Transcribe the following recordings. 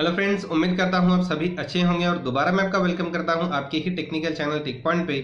Hello friends, उम्मीद करता हूं आप सभी अच्छे होंगे और दोबारा मैं आपका वेलकम करता हूं आपके ही टेक्निकल चैनल टेकपॉइंट पे।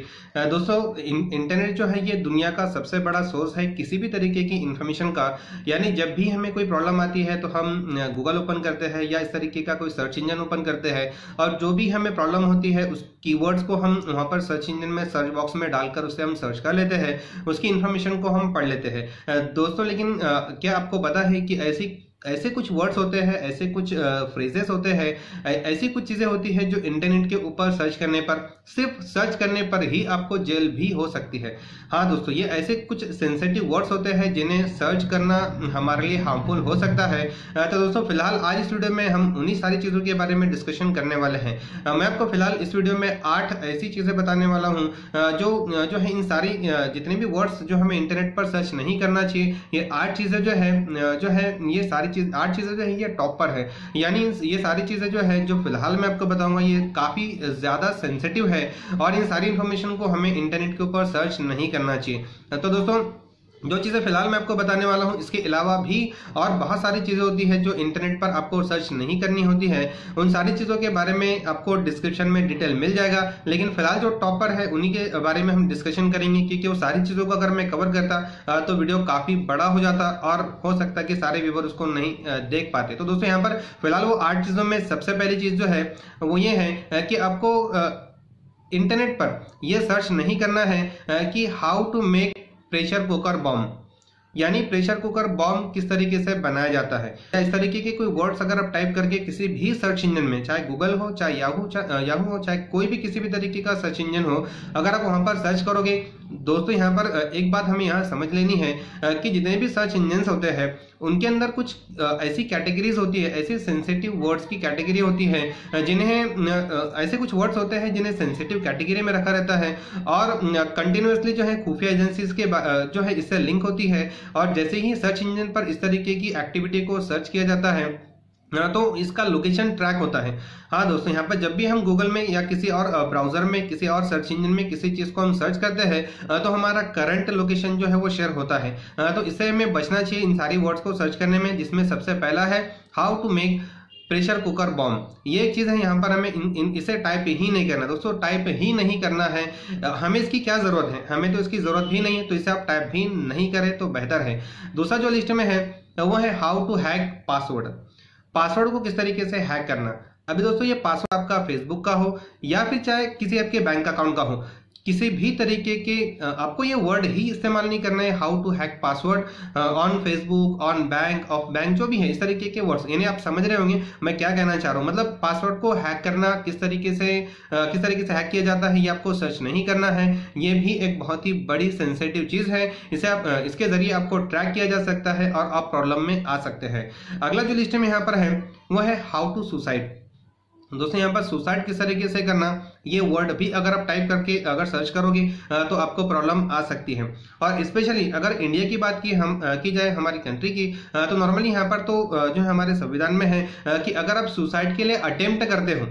दोस्तों, इंटरनेट जो है ये दुनिया का सबसे बड़ा सोर्स है किसी भी तरीके की इन्फॉर्मेशन का। यानी जब भी हमें कोई प्रॉब्लम आती है तो हम गूगल ओपन करते हैं या इस तरीके का कोई सर्च इंजन ओपन करते हैं और जो भी हमें प्रॉब्लम होती है उस कीवर्ड्स को हम वहाँ पर सर्च इंजन में सर्च बॉक्स में डालकर उससे हम सर्च कर लेते हैं, उसकी इन्फॉर्मेशन को हम पढ़ लेते हैं। दोस्तों, लेकिन क्या आपको पता है कि ऐसे कुछ वर्ड्स होते हैं, ऐसे कुछ फ्रेजेस होते हैं, ऐसी कुछ चीज़ें होती हैं जो इंटरनेट के ऊपर सर्च करने पर, सिर्फ सर्च करने पर ही आपको जेल भी हो सकती है। हाँ दोस्तों, ये ऐसे कुछ सेंसिटिव वर्ड्स होते हैं जिन्हें सर्च करना हमारे लिए हार्मफुल हो सकता है। तो दोस्तों, फिलहाल आज इस वीडियो में हम उन्हीं सारी चीज़ों के बारे में डिस्कशन करने वाले हैं। मैं आपको फिलहाल इस वीडियो में 8 ऐसी चीज़ें बताने वाला हूँ जो है इन सारी जितने भी वर्ड्स जो हमें इंटरनेट पर सर्च नहीं करना चाहिए, ये 8 चीज़ें जो है ये सारी 8 चीजें जो है ये टॉप पर है। यानी ये सारी चीजें जो है जो फिलहाल मैं आपको बताऊंगा ये काफी ज्यादा सेंसिटिव है और इन सारी इंफॉर्मेशन को हमें इंटरनेट के ऊपर सर्च नहीं करना चाहिए। तो दोस्तों, जो चीज़ें फिलहाल मैं आपको बताने वाला हूँ इसके अलावा भी और बहुत सारी चीज़ें होती है जो इंटरनेट पर आपको सर्च नहीं करनी होती है, उन सारी चीज़ों के बारे में आपको डिस्क्रिप्शन में डिटेल मिल जाएगा। लेकिन फिलहाल जो टॉपर है उन्हीं के बारे में हम डिस्कशन करेंगे क्योंकि वो सारी चीज़ों को अगर मैं कवर करता तो वीडियो काफ़ी बड़ा हो जाता और हो सकता कि सारे व्यूवर उसको नहीं देख पाते। तो दोस्तों, यहाँ पर फिलहाल वो 8 चीज़ों में सबसे पहली चीज़ जो है वो ये है कि आपको इंटरनेट पर यह सर्च नहीं करना है कि how to make pressure cooker bomb, यानी प्रेशर कुकर बॉम्ब किस तरीके से बनाया जाता है। इस तरीके के कोई वर्ड्स अगर आप टाइप करके किसी भी सर्च इंजन में, चाहे गूगल हो, चाहे याहू हो, चाहे कोई भी किसी भी तरीके का सर्च इंजन हो, अगर आप वहां पर सर्च करोगे। दोस्तों, यहाँ पर एक बात हमें यहाँ समझ लेनी है कि जितने भी सर्च इंजन्स होते हैं उनके अंदर कुछ ऐसी कैटेगरीज होती है, ऐसी सेंसिटिव वर्ड्स की कैटेगरी होती है जिन्हें, ऐसे कुछ वर्ड्स होते हैं जिन्हें सेंसिटिव कैटेगरी में रखा रहता है और कंटिन्यूसली जो है खुफिया एजेंसीज के जो है इससे लिंक होती है और जैसे ही सर्च इंजन पर इस तरीके की एक्टिविटी को सर्च किया जाता है तो इसका लोकेशन ट्रैक होता है। हाँ दोस्तों, यहाँ पर जब भी हम गूगल में या किसी और ब्राउजर में, किसी और सर्च इंजन में किसी चीज़ को हम सर्च करते हैं तो हमारा करंट लोकेशन जो है वो शेयर होता है। तो इससे हमें बचना चाहिए इन सारी वर्ड्स को सर्च करने में, जिसमें सबसे पहला है how to make pressure cooker bomb. ये एक चीज़ है, यहाँ पर हमें इसे टाइप ही नहीं करना। दोस्तों, टाइप ही नहीं करना है, हमें इसकी क्या ज़रूरत है, हमें तो इसकी ज़रूरत भी नहीं है, तो इसे आप टाइप भी नहीं करें तो बेहतर है। दूसरा जो लिस्ट में है वो है how to hack password, password को किस तरीके से हैक करना। अभी दोस्तों, ये पासवर्ड आपका फेसबुक का हो या फिर चाहे किसी आपके बैंक अकाउंट का हो, किसी भी तरीके के आपको ये वर्ड ही इस्तेमाल नहीं करना है। How to hack password on Facebook, on bank, of bank, जो भी है इस तरीके के वर्ड्स, यानी आप समझ रहे होंगे मैं क्या कहना चाह रहा हूँ। मतलब पासवर्ड को हैक करना किस तरीके से हैक किया जाता है ये आपको सर्च नहीं करना है। ये भी एक बहुत ही बड़ी सेंसिटिव चीज़ है, इसे आप इसके जरिए आपको ट्रैक किया जा सकता है और आप प्रॉब्लम में आ सकते हैं। अगला जो लिस्ट में यहाँ पर है वह है हाउ टू सुसाइड। दोस्तों, यहाँ पर सुसाइड किस तरीके से करना, ये वर्ड भी अगर आप टाइप करके अगर सर्च करोगे तो आपको प्रॉब्लम आ सकती है। और स्पेशली अगर इंडिया की बात की जाए, हमारी कंट्री की, तो नॉर्मली यहाँ पर तो जो है हमारे संविधान में है कि अगर आप सुसाइड के लिए अटेम्प्ट करते हो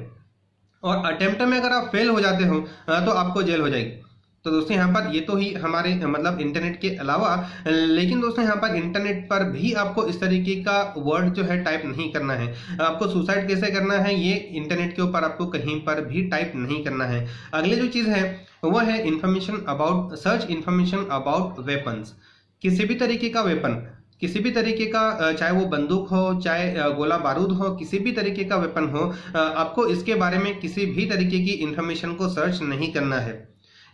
और अटेम्प्ट में अगर आप फेल हो जाते हो तो आपको जेल हो जाएगी। तो दोस्तों, यहाँ पर ये तो ही हमारे मतलब इंटरनेट के अलावा, लेकिन दोस्तों यहाँ पर इंटरनेट पर भी आपको इस तरीके का वर्ड जो है टाइप नहीं करना है। आपको सुसाइड कैसे करना है ये इंटरनेट के ऊपर आपको कहीं पर भी टाइप नहीं करना है। अगली जो चीज़ है वो है information about, search information about weapons, किसी भी तरीके का वेपन, किसी भी तरीके का, चाहे वो बंदूक हो, चाहे गोला बारूद हो, किसी भी तरीके का वेपन हो, आपको इसके बारे में किसी भी तरीके की इन्फॉर्मेशन को सर्च नहीं करना है।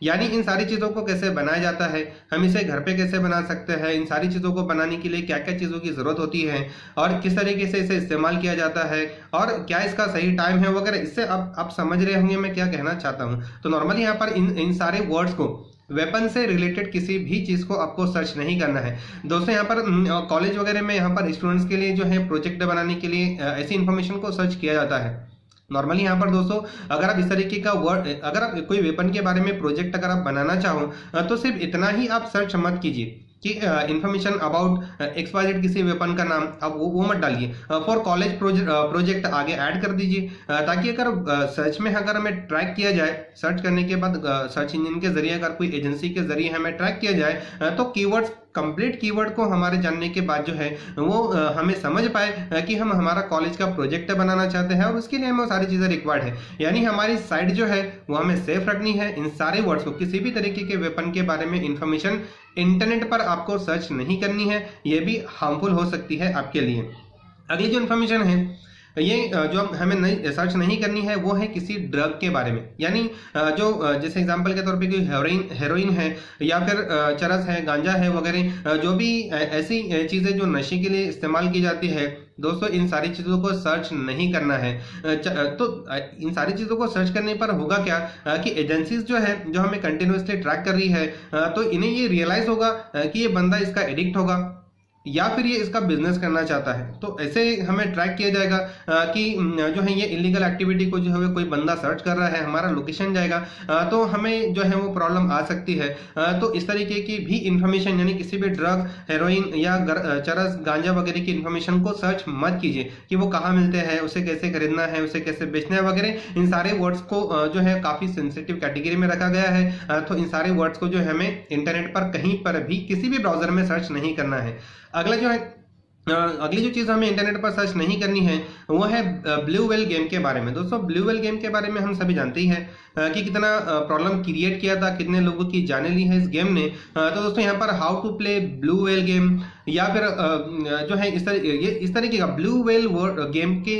यानी इन सारी चीज़ों को कैसे बनाया जाता है, हम इसे घर पे कैसे बना सकते हैं, इन सारी चीज़ों को बनाने के लिए क्या क्या चीज़ों की ज़रूरत होती है और किस तरीके से इसे इस्तेमाल किया जाता है और क्या इसका सही टाइम है वगैरह, इससे आप समझ रहे होंगे मैं क्या कहना चाहता हूँ। तो नॉर्मली यहाँ पर इन सारे वर्ड्स को, वेपन से रिलेटेड किसी भी चीज़ को आपको सर्च नहीं करना है। दोस्तों, यहाँ पर कॉलेज वगैरह में यहाँ पर स्टूडेंट्स के लिए जो है प्रोजेक्ट बनाने के लिए ऐसी इन्फॉर्मेशन को सर्च किया जाता है। नॉर्मली यहाँ पर दोस्तों, अगर आप इस तरीके का वर्ड, अगर आप कोई वेपन के बारे में प्रोजेक्ट अगर आप बनाना चाहो तो सिर्फ इतना ही आप सर्च मत कीजिए कि इन्फॉर्मेशन अबाउट एक्सवाइजेड किसी वेपन का नाम, आप वो मत डालिए। फॉर कॉलेज प्रोजेक्ट आगे ऐड कर दीजिए ताकि अगर सर्च में अगर हमें ट्रैक किया जाए, सर्च करने के बाद सर्च इंजन के जरिए, अगर कोई एजेंसी के जरिए हमें ट्रैक किया जाए तो कीवर्ड्स कंप्लीट कीवर्ड को हमारे जानने के बाद जो है वो हमें समझ पाए कि हम हमारा कॉलेज का प्रोजेक्ट बनाना चाहते हैं और उसके लिए हमें सारी चीज़ें रिक्वायर्ड है। यानी हमारी साइट जो है वो हमें सेफ रखनी है। इन सारे वर्ड्स को, किसी भी तरीके के वेपन के बारे में इंफॉर्मेशन इंटरनेट पर आपको सर्च नहीं करनी है, ये भी हार्मफुल हो सकती है आपके लिए। अगली जो इन्फॉर्मेशन है ये जो हमें नहीं सर्च नहीं करनी है वो है किसी ड्रग के बारे में। यानी जो जैसे एग्जांपल के तौर पे कोई हेरोइन है या फिर चरस है, गांजा है वगैरह, जो भी ऐसी चीज़ें जो नशे के लिए इस्तेमाल की जाती है, दोस्तों इन सारी चीज़ों को सर्च नहीं करना है। तो इन सारी चीज़ों को सर्च करने पर होगा क्या कि एजेंसीज जो है जो हमें कंटिन्यूसली ट्रैक कर रही है, तो इन्हें ये रियलाइज़ होगा कि ये बंदा इसका एडिक्ट होगा या फिर ये इसका बिजनेस करना चाहता है। तो ऐसे हमें ट्रैक किया जाएगा कि जो है ये इलीगल एक्टिविटी को जो है कोई बंदा सर्च कर रहा है, हमारा लोकेशन जाएगा, तो हमें जो है वो प्रॉब्लम आ सकती है। तो इस तरीके की भी इन्फॉर्मेशन, यानी किसी भी ड्रग, हेरोइन या चरस, गांजा वगैरह की इन्फॉर्मेशन को सर्च मत कीजिए कि वो कहाँ मिलते हैं, उसे कैसे खरीदना है, उसे कैसे बेचना है वगैरह। इन सारे वर्ड्स को जो है काफ़ी सेंसिटिव कैटेगरी में रखा गया है। तो इन सारे वर्ड्स को जो है हमें इंटरनेट पर कहीं पर भी किसी भी ब्राउजर में सर्च नहीं करना है। अगला जो है अगली जो चीज़ हमें इंटरनेट पर सर्च नहीं करनी है वो है ब्लू व्हेल गेम के बारे में। दोस्तों ब्लू व्हेल गेम के बारे में हम सभी जानते ही हैं कि कितना प्रॉब्लम क्रिएट किया था, कितने लोगों की जाने ली है इस गेम ने। तो दोस्तों यहाँ पर how to play blue whale game या फिर जो है इस तरीके का ब्लू व्हेल गेम के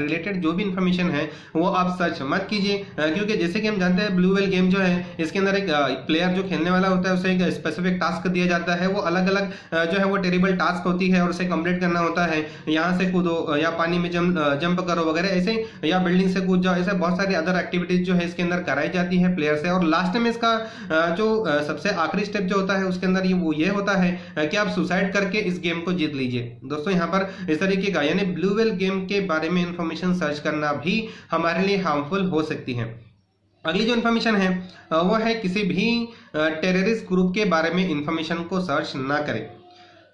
रिलेटेड जो भी इन्फॉर्मेशन है वो आप सर्च मत कीजिए, क्योंकि जैसे कि हम जानते हैं ब्लू व्हेल गेम जो है इसके अंदर एक प्लेयर जो खेलने वाला होता है उसे एक स्पेसिफिक टास्क दिया जाता है। वो अलग अलग जो है वो टेरिबल टास्क होती है और उसे कंप्लीट करना होता है। यहाँ से कूदो या पानी में जंप करो वगैरह, ऐसे या बिल्डिंग से कूद जाओ, ऐसे बहुत सारी अदर एक्टिविटीज जो है इसके अंदर कराई जाती है प्लेयर से। और लास्ट में इसका जो सबसे आखिरी स्टेप जो होता है उसके अंदर ये होता है कि आप सुसाइड के इस गेम को जीत लीजिए। दोस्तों यहाँ पर इस तरीके का यानी ब्लू व्हेल गेम के बारे में इंफॉर्मेशन सर्च करना भी हमारे लिए हार्मफुल हो सकती है। अगली जो इन्फॉर्मेशन है वो है किसी भी टेररिस्ट ग्रुप के बारे में इंफॉर्मेशन को सर्च ना करें,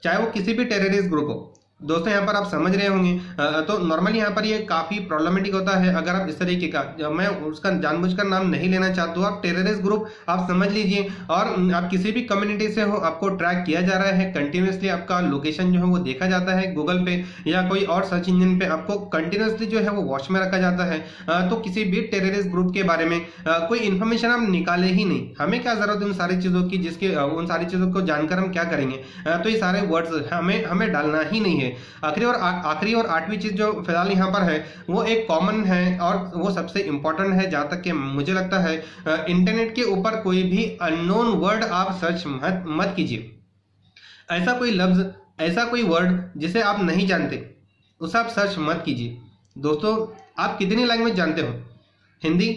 चाहे वो किसी भी टेररिस्ट ग्रुप हो। दोस्तों यहाँ पर आप समझ रहे होंगे, तो नॉर्मली यहाँ पर ये काफ़ी प्रॉब्लमेटिक होता है। अगर आप इस तरीके का, मैं उसका जानबूझकर नाम नहीं लेना चाहता हूँ, आप टेररिस्ट ग्रुप आप समझ लीजिए, और आप किसी भी कम्युनिटी से हो, आपको ट्रैक किया जा रहा है कंटिन्यूसली, आपका लोकेशन जो है वो देखा जाता है गूगल पे या कोई और सर्च इंजन पे, आपको कंटिन्यूसली जो है वो वॉच में रखा जाता है। तो किसी भी टेररिस्ट ग्रुप के बारे में कोई इन्फॉर्मेशन आप निकाले ही नहीं। हमें क्या ज़रूरत है उन सारी चीज़ों की, जिसके उन सारी चीज़ों को जानकर हम क्या करेंगे। तो ये सारे वर्ड्स हमें डालना ही नहीं है। आखिरी और आठवीं चीज जो फिलहाल यहाँ पर है वो एक कॉमन है और वो सबसे इंपॉर्टेंट है जहाँ तक कि मुझे लगता है। इंटरनेट के ऊपर कोई भी अननोन वर्ड आप सर्च मत कीजिए। ऐसा कोई लफ्ज, ऐसा कोई वर्ड जिसे आप नहीं जानते उसे आप सर्च मत कीजिए। दोस्तों आप कितनी लैंग्वेज जानते हो, हिंदी,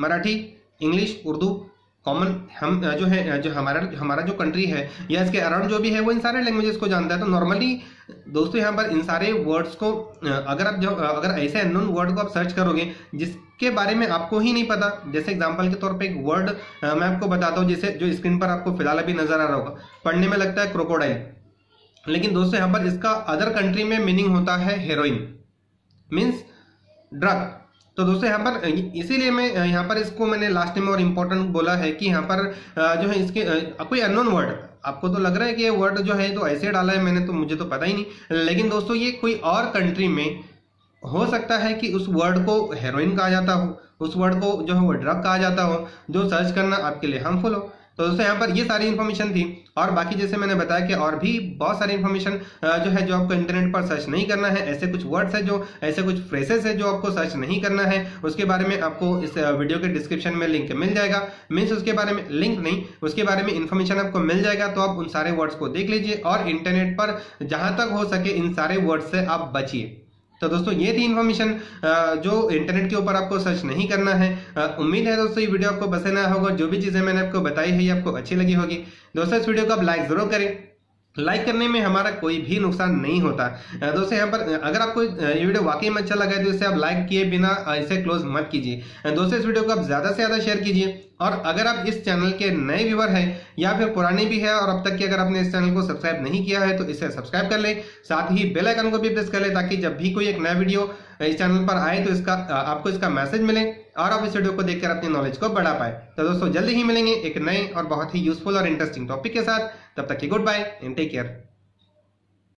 मराठी, इंग्लिश, उर्दू, कॉमन, हम जो है जो हमारा जो कंट्री है या इसके अराउंड जो भी है वो इन सारे लैंग्वेजेस को जानता है। तो नॉर्मली दोस्तों यहाँ पर इन सारे वर्ड्स को अगर ऐसे अननोन वर्ड को आप सर्च करोगे जिसके बारे में आपको ही नहीं पता, जैसे एग्जांपल के तौर पे एक वर्ड मैं आपको बताता हूँ, जैसे जो स्क्रीन पर आपको फिलहाल अभी नजर आ रहा होगा, पढ़ने में लगता है क्रोकोडाइल, लेकिन दोस्तों यहाँ पर इसका अदर कंट्री में मीनिंग होता है हेरोइन, मीन्स ड्रग। तो दोस्तों यहाँ पर इसीलिए मैं यहाँ पर इसको मैंने लास्ट में और इम्पोर्टेंट बोला है कि यहाँ पर जो है इसके कोई अननोन वर्ड, आपको तो लग रहा है कि ये वर्ड जो है तो ऐसे डाला है मैंने, तो मुझे तो पता ही नहीं, लेकिन दोस्तों ये कोई और कंट्री में हो सकता है कि उस वर्ड को हेरोइन कहा जाता हो, उस वर्ड को जो है वो ड्रग कहा जाता हो, जो सर्च करना आपके लिए हार्मफुल हो। तो दोस्तों यहाँ पर ये सारी इन्फॉर्मेशन थी, और बाकी जैसे मैंने बताया कि और भी बहुत सारी इन्फॉर्मेशन जो है जो आपको इंटरनेट पर सर्च नहीं करना है, ऐसे कुछ वर्ड्स है, जो ऐसे कुछ फ्रेजेस है जो आपको सर्च नहीं करना है, उसके बारे में आपको इस वीडियो के डिस्क्रिप्शन में लिंक मिल जाएगा। मीन्स उसके बारे में लिंक नहीं, उसके बारे में इन्फॉर्मेशन आपको मिल जाएगा। तो आप उन सारे वर्ड्स को देख लीजिए और इंटरनेट पर जहाँ तक हो सके इन सारे वर्ड्स से आप बचिए। तो दोस्तों ये थी इन्फॉर्मेशन जो इंटरनेट के ऊपर आपको सर्च नहीं करना है। उम्मीद है दोस्तों ये वीडियो आपको पसंद आया होगा, जो भी चीज़ें मैंने आपको बताई है ये आपको अच्छी लगी होगी। दोस्तों इस वीडियो को आप लाइक ज़रूर करें, लाइक करने में हमारा कोई भी नुकसान नहीं होता। दोस्तों यहाँ पर अगर आपको ये वीडियो वाकई में अच्छा लगा है तो इसे आप लाइक किए बिना इसे क्लोज मत कीजिए। दोस्तों इस वीडियो को आप ज़्यादा से ज़्यादा शेयर कीजिए, और अगर आप इस चैनल के नए व्यूअर हैं या फिर पुराने भी है और अब तक की अगर आपने इस चैनल को सब्सक्राइब नहीं किया है तो इसे सब्सक्राइब कर लें, साथ ही बेल आइकन को भी प्रेस कर लें, ताकि जब भी कोई एक नया वीडियो इस चैनल पर आए तो इसका आपको इसका मैसेज मिले और आप इस वीडियो को देखकर अपनी नॉलेज को बढ़ा पाए। तो दोस्तों जल्दी ही मिलेंगे एक नए और बहुत ही यूजफुल और इंटरेस्टिंग टॉपिक के साथ। तब तक की good bye and take care.